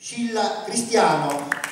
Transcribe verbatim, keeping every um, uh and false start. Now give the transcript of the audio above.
Scilla Cristiano.